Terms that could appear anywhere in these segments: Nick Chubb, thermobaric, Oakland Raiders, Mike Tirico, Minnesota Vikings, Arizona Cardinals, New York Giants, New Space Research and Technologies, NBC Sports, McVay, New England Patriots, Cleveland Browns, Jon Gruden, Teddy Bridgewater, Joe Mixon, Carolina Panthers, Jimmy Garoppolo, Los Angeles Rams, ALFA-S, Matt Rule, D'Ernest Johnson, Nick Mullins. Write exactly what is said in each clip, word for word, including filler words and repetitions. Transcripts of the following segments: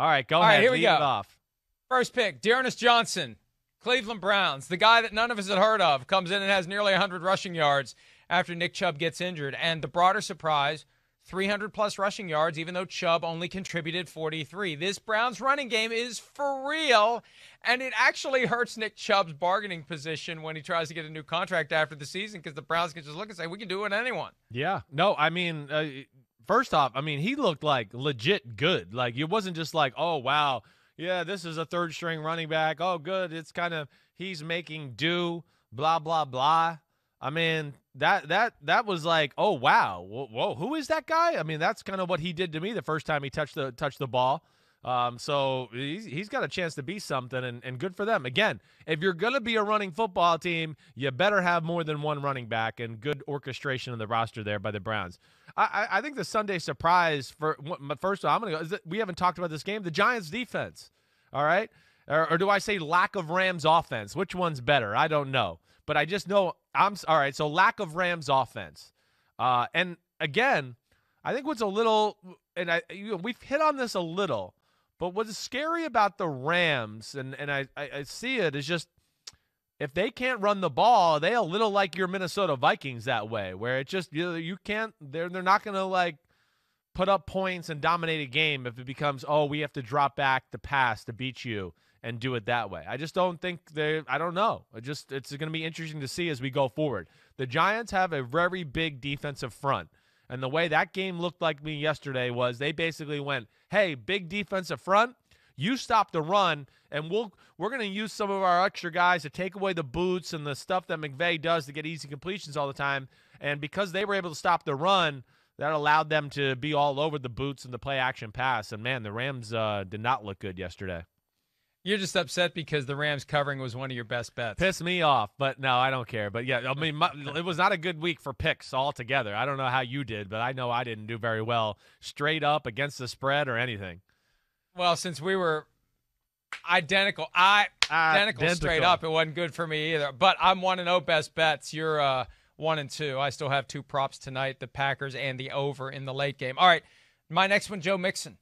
All right, go All ahead. Right, here Lead we go. It off. First pick, D'Ernest Johnson, Cleveland Browns. The guy that none of us had heard of comes in and has nearly one hundred rushing yards after Nick Chubb gets injured. And the broader surprise, three hundred plus rushing yards, even though Chubb only contributed forty-three. This Browns running game is for real, and it actually hurts Nick Chubb's bargaining position when he tries to get a new contract after the season, because the Browns can just look and say, we can do it with anyone. Yeah. No, I mean, uh, first off, I mean, he looked like legit good. Like, it wasn't just like, oh, wow, yeah, this is a third-string running back. Oh, good, it's kind of he's making do, blah, blah, blah. I mean, that that that was like, oh, wow, whoa, whoa, who is that guy? I mean, that's kind of what he did to me the first time he touched the touched the ball. Um, so he's, he's got a chance to be something, and, and good for them. Again, if you're going to be a running football team, you better have more than one running back, and good orchestration of the roster there by the Browns. I, I, I think the Sunday surprise, for first of all, I'm going to go, is that we haven't talked about this game, the Giants defense, all right? Or, or do I say lack of Rams offense? Which one's better? I don't know. But I just know I'm all right. So lack of Rams offense, uh, and again, I think what's a little, and I you know, we've hit on this a little, but what's scary about the Rams, and and I, I I see it is just if they can't run the ball, they a little like your Minnesota Vikings that way, where it just you know, you can't they're they're not gonna like put up points and dominate a game if it becomes oh we have to drop back the pass to beat you and do it that way. I just don't think they, I don't know. It just, it's going to be interesting to see as we go forward. The Giants have a very big defensive front. And the way that game looked like me yesterday was they basically went, hey, big defensive front, you stop the run, and we'll, we're going to use some of our extra guys to take away the boots and the stuff that McVay does to get easy completions all the time. And because they were able to stop the run, that allowed them to be all over the boots and the play action pass. And, man, the Rams uh, did not look good yesterday. You're just upset because the Rams covering was one of your best bets. Pissed me off, but no, I don't care. But, yeah, I mean, my, it was not a good week for picks altogether. I don't know how you did, but I know I didn't do very well straight up against the spread or anything. Well, since we were identical, I, identical, identical. straight up, it wasn't good for me either. But I'm one and oh best bets. You're uh, one and two. I still have two props tonight, the Packers and the over in the late game. All right, my next one, Joe Mixon.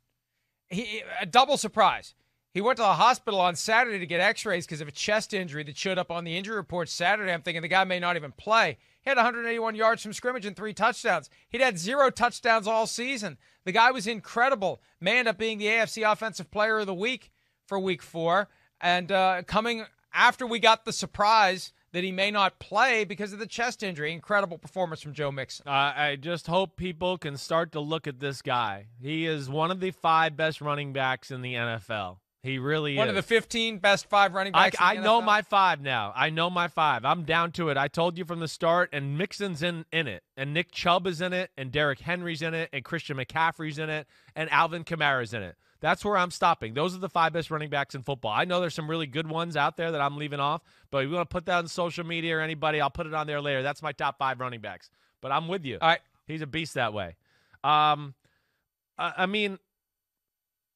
He, a double surprise. He went to the hospital on Saturday to get x-rays because of a chest injury that showed up on the injury report Saturday. I'm thinking the guy may not even play. He had one hundred eighty-one yards from scrimmage and three touchdowns. He'd had zero touchdowns all season. The guy was incredible. May end up being the A F C Offensive Player of the Week for week four. And uh, coming after we got the surprise that he may not play because of the chest injury. Incredible performance from Joe Mixon. Uh, I just hope people can start to look at this guy. He is one of the five best running backs in the N F L. He really one is. One of the fifteen best five running backs. I, in the I know my five now. I know my five. I'm down to it. I told you from the start, and Mixon's in, in it, and Nick Chubb is in it, and Derrick Henry's in it, and Christian McCaffrey's in it, and Alvin Kamara's in it. That's where I'm stopping. Those are the five best running backs in football. I know there's some really good ones out there that I'm leaving off, but if you want to put that on social media or anybody, I'll put it on there later. That's my top five running backs. But I'm with you. All right. He's a beast that way. Um, I, I mean,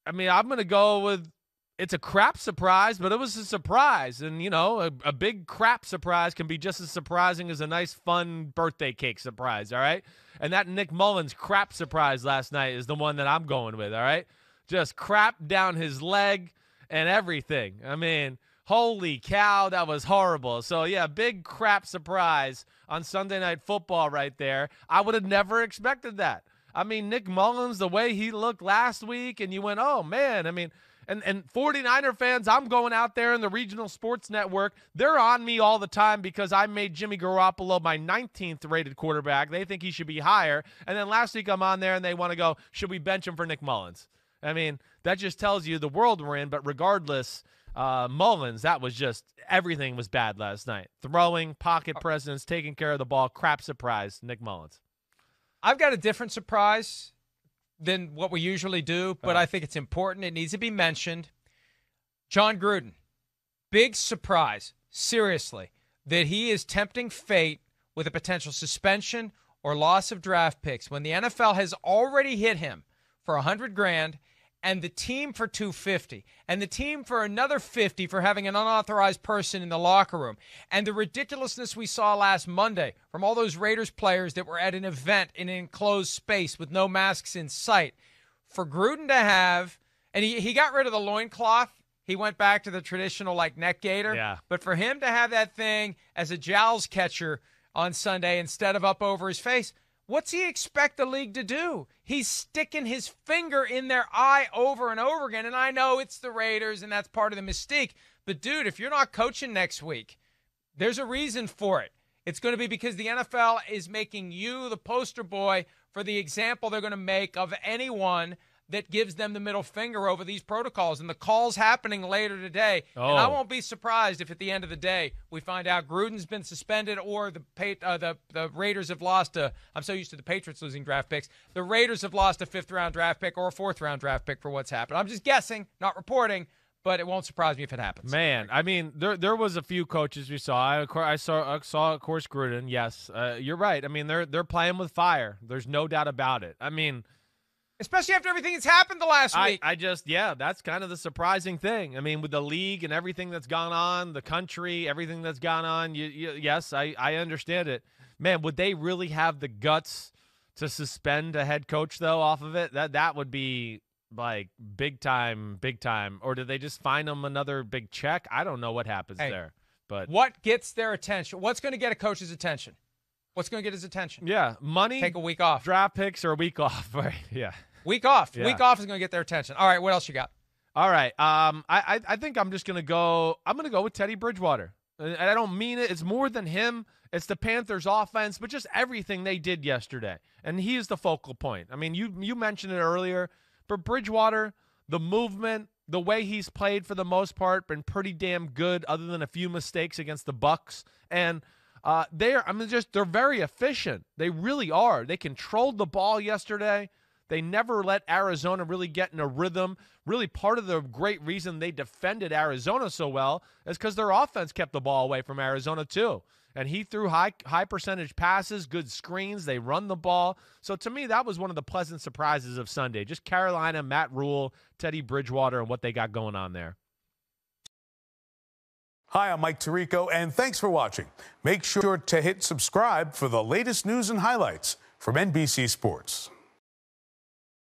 I mean, I'm going to go with – it's a crap surprise, but it was a surprise. And, you know, a, a big crap surprise can be just as surprising as a nice, fun birthday cake surprise, all right? And that Nick Mullins crap surprise last night is the one that I'm going with, all right? Just crap down his leg and everything. I mean, holy cow, that was horrible. So, yeah, big crap surprise on Sunday Night Football right there. I would have never expected that. I mean, Nick Mullins, the way he looked last week, and you went, oh, man, I mean – And and 49er fans, I'm going out there in the regional sports network. They're on me all the time because I made Jimmy Garoppolo my nineteenth rated quarterback. They think he should be higher. And then last week I'm on there and they want to go, should we bench him for Nick Mullins? I mean, that just tells you the world we're in. But regardless, uh, Mullins, that was just everything was bad last night. Throwing, pocket presence, taking care of the ball, crap surprise, Nick Mullins. I've got a different surprise than what we usually do, but I think it's important. It needs to be mentioned. Jon Gruden, big surprise, seriously, that he is tempting fate with a potential suspension or loss of draft picks when the N F L has already hit him for one hundred grand and the team for two hundred fifty and the team for another fifty for having an unauthorized person in the locker room. And the ridiculousness we saw last Monday from all those Raiders players that were at an event in an enclosed space with no masks in sight. For Gruden to have And he, he got rid of the loincloth. He went back to the traditional, like, neck gaiter. Yeah. But for him to have that thing as a jowls catcher on Sunday instead of up over his face, what's he expect the league to do? He's sticking his finger in their eye over and over again. And I know it's the Raiders, and that's part of the mystique. But, dude, if you're not coaching next week, there's a reason for it. It's going to be because the N F L is making you the poster boy for the example they're going to make of anyone that gives them the middle finger over these protocols. And the call's happening later today. Oh. And I won't be surprised if at the end of the day we find out Gruden's been suspended or the uh, the, the Raiders have lost a – I'm so used to the Patriots losing draft picks. The Raiders have lost a fifth-round draft pick or a fourth-round draft pick for what's happened. I'm just guessing, not reporting, but it won't surprise me if it happens. Man, I mean, there there was a few coaches we saw. I, I, saw, I saw, of course, Gruden. Yes, uh, you're right. I mean, they're they're playing with fire. There's no doubt about it. I mean – especially after everything that's happened the last week. I, I just, yeah, that's kind of the surprising thing. I mean, with the league and everything that's gone on, the country, everything that's gone on, you, you, yes, I, I understand it. Man, would they really have the guts to suspend a head coach, though, off of it? That that would be, like, big time, big time. Or do they just find them another big check? I don't know what happens hey, there. But what gets their attention? What's going to get a coach's attention? What's going to get his attention? Yeah, money. Take a week off. Draft picks or a week off, right? Yeah. Week off. Yeah. Week off is going to get their attention. All right, what else you got? All right. Um, I, I, I think I'm just going to go – I'm going to go with Teddy Bridgewater. And I don't mean it. It's more than him. It's the Panthers' offense, but just everything they did yesterday. And he is the focal point. I mean, you, you mentioned it earlier, but Bridgewater, the movement, the way he's played for the most part, been pretty damn good other than a few mistakes against the Bucs. And – Uh, they're, I mean, just they're very efficient. They really are. They controlled the ball yesterday. They never let Arizona really get in a rhythm. Really, part of the great reason they defended Arizona so well is because their offense kept the ball away from Arizona too. And he threw high, high percentage passes, good screens. They run the ball. So to me, that was one of the pleasant surprises of Sunday. Just Carolina, Matt Rule, Teddy Bridgewater, and what they got going on there. Hi, I'm Mike Tirico, and thanks for watching. Make sure to hit subscribe for the latest news and highlights from N B C Sports.